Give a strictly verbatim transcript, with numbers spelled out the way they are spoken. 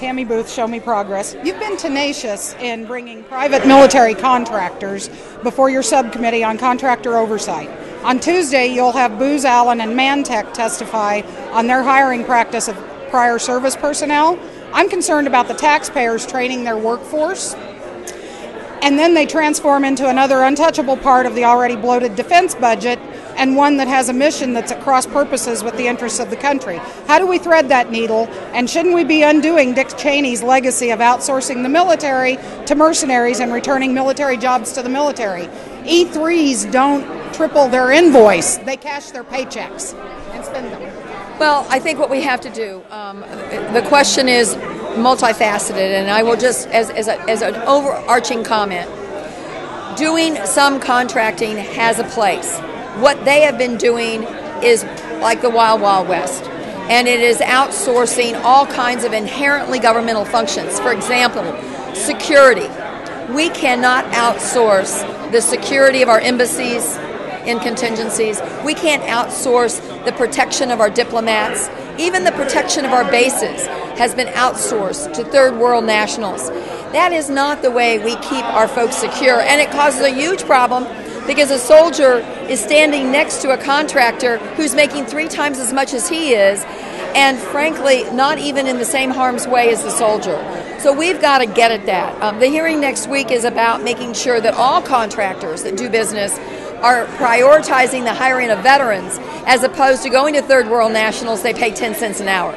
Tammy Booth, Show Me Progress. You've been tenacious in bringing private military contractors before your subcommittee on contractor oversight. On Tuesday, you'll have Booz Allen and ManTech testify on their hiring practice of prior service personnel. I'm concerned about the taxpayers training their workforce, and then they transform into another untouchable part of the already bloated defense budget, and one that has a mission that's at cross purposes with the interests of the country. How do we thread that needle, and shouldn't we be undoing Dick Cheney's legacy of outsourcing the military to mercenaries and returning military jobs to the military? E threes don't triple their invoice, they cash their paychecks and spend them. Well, I think what we have to do, um, the question is multifaceted, and I will just, as, as, a, as an overarching comment, doing some contracting has a place. What they have been doing is like the Wild Wild West, and it is outsourcing all kinds of inherently governmental functions. For example, security. We cannot outsource the security of our embassies in contingencies. We can't outsource the protection of our diplomats. Even the protection of our bases has been outsourced to third world nationals. That is not the way we keep our folks secure, and it causes a huge problem because a soldier is standing next to a contractor who's making three times as much as he is, and frankly not even in the same harm's way as the soldier. So we've got to get at that. Um, the hearing next week is about making sure that all contractors that do business are prioritizing the hiring of veterans as opposed to going to third world nationals they pay ten cents an hour.